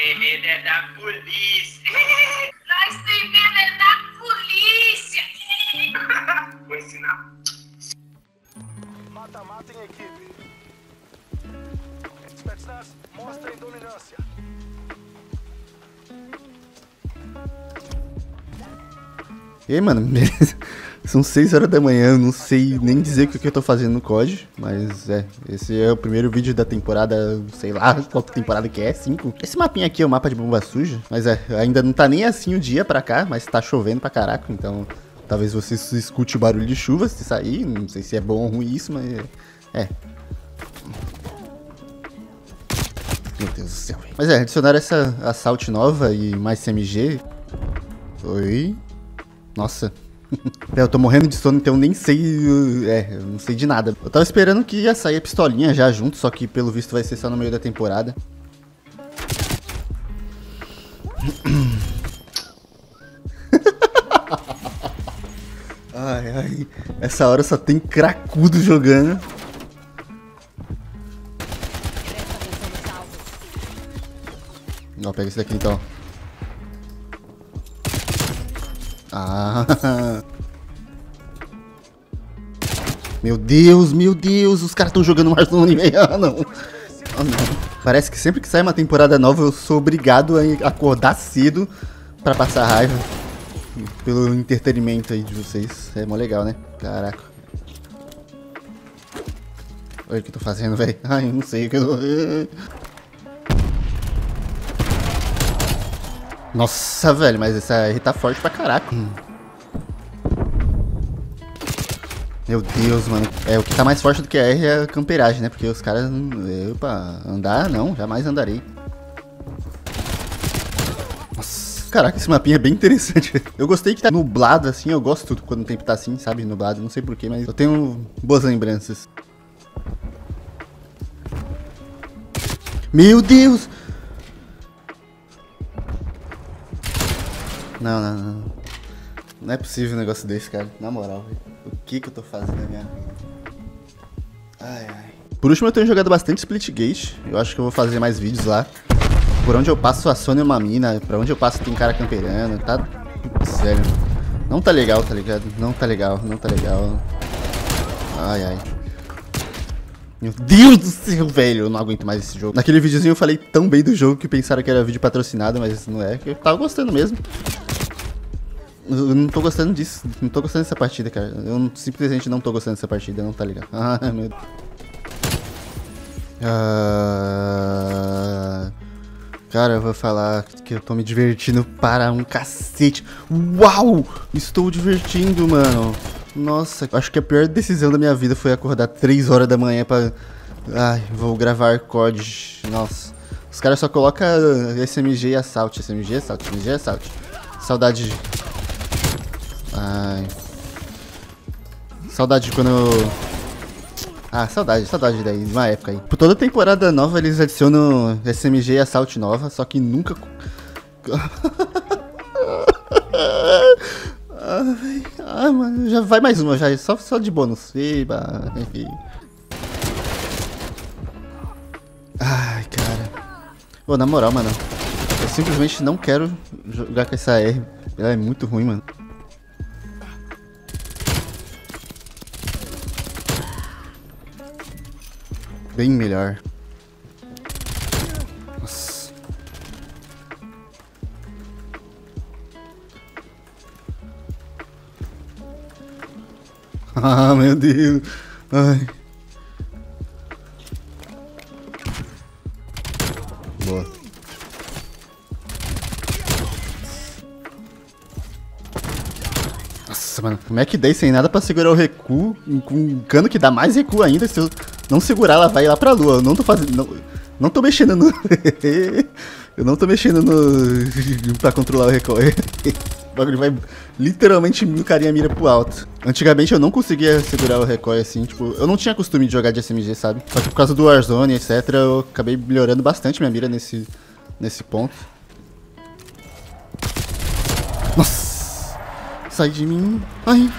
tem medo é da polícia. Nós tem medo é da polícia. Vou ensinar. Mata-mata em equipe. Dispersas mostrem dominância. E aí, mano, beleza? São 6 horas da manhã, eu não sei nem dizer o que eu tô fazendo no COD, mas é, esse é o primeiro vídeo da temporada, sei lá, qual temporada que é, 5. Esse mapinha aqui é o mapa de bomba suja, mas é, ainda não tá nem assim o dia pra cá, mas tá chovendo pra caraca, então talvez você escute o barulho de chuva se sair, não sei se é bom ou ruim isso, mas é. Meu Deus do céu, véio. Mas é, adicionaram essa assault nova e mais CMG. Oi. Nossa, eu tô morrendo de sono, então nem sei, eu não sei de nada. Eu tava esperando que ia sair a pistolinha já junto, só que pelo visto vai ser só no meio da temporada. Ai, ai, essa hora só tem cracudo jogando. Ó, pega esse daqui então. Ah. Meu Deus, os caras estão jogando Warzone, velho. Ah, não. Oh, não. Parece que sempre que sai uma temporada nova eu sou obrigado a acordar cedo pra passar raiva. Pelo entretenimento aí de vocês. É mó legal, né? Caraca. Olha o que eu tô fazendo, velho. Ai, eu não sei o que eu tô. Nossa, velho, mas essa R tá forte pra caraca. Meu Deus, mano. É, o que tá mais forte do que a R é a camperagem, né? Porque os caras... Opa, andar não, jamais andarei. Nossa, caraca, esse mapinha é bem interessante. Eu gostei que tá nublado assim, eu gosto tudo quando o tempo tá assim, sabe? Nublado, não sei porquê, mas eu tenho boas lembranças. Meu Deus! Não. Não é possível um negócio desse, cara. Na moral, velho. O que que eu tô fazendo na minha vida? Ai. Por último, eu tenho jogado bastante Splitgate. Eu acho que eu vou fazer mais vídeos lá. Por onde eu passo, a Sony é uma mina. Pra onde eu passo, tem cara camperando. Tá... Sério. Não tá legal, tá ligado? Não tá legal. Ai. Meu Deus do céu, velho, eu não aguento mais esse jogo. Naquele videozinho eu falei tão bem do jogo que pensaram que era vídeo patrocinado, mas não é. Eu tava gostando mesmo. Eu não tô gostando disso, não tô gostando dessa partida, cara. Eu simplesmente não tô gostando dessa partida, não tá ligado. Ah, meu Deus. Cara, eu vou falar que eu tô me divertindo para um cacete. Uau, estou divertindo, mano. Nossa, acho que a pior decisão da minha vida foi acordar 3 horas da manhã pra... Ai, vou gravar COD. Nossa, os caras só colocam SMG e assalto, SMG e assalto, SMG e assalto. Saudade. Ai. Saudade de quando eu... Ah, saudade daí, de uma época aí. Por toda temporada nova eles adicionam SMG e assalto nova, só que nunca... Ah, mano, já vai mais uma, já só de bônus. Eba, enfim. Ai, cara. Pô, na moral, mano, eu simplesmente não quero jogar com essa R. Ela é muito ruim, mano. Bem melhor. Ah, meu Deus. Ai. Boa. Nossa, mano. Como é que dei sem nada pra segurar o recuo? Com um cano que dá mais recuo ainda. Se eu não segurar, ela vai lá pra lua. Eu não tô fazendo... Não tô mexendo no... Eu não tô mexendo no... pra controlar o recoil. O bagulho vai literalmente o carinha mira pro alto. Antigamente eu não conseguia segurar o recoil assim, tipo, eu não tinha costume de jogar de SMG, sabe? Só que por causa do Warzone, etc, eu acabei melhorando bastante minha mira nesse ponto. Nossa! Sai de mim! Ai!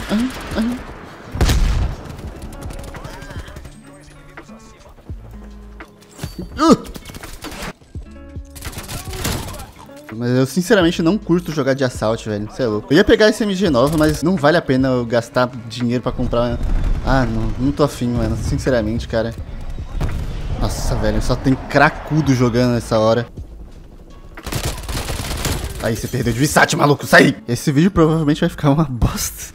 assalto. Mas eu sinceramente não curto jogar de assalto, velho. Você é louco. Eu ia pegar esse SMG nova, mas não vale a pena eu gastar dinheiro pra comprar. Ah, não tô afim, mano. Sinceramente, cara. Nossa, velho. Só tem cracudo jogando nessa hora. Aí, você perdeu de Vissati, maluco. Sai! Esse vídeo provavelmente vai ficar uma bosta.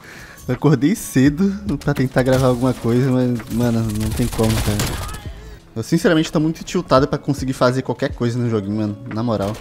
Eu acordei cedo pra tentar gravar alguma coisa, mas, mano, não tem como, cara. Eu, sinceramente, tô muito tiltado pra conseguir fazer qualquer coisa no joguinho, mano. Na moral.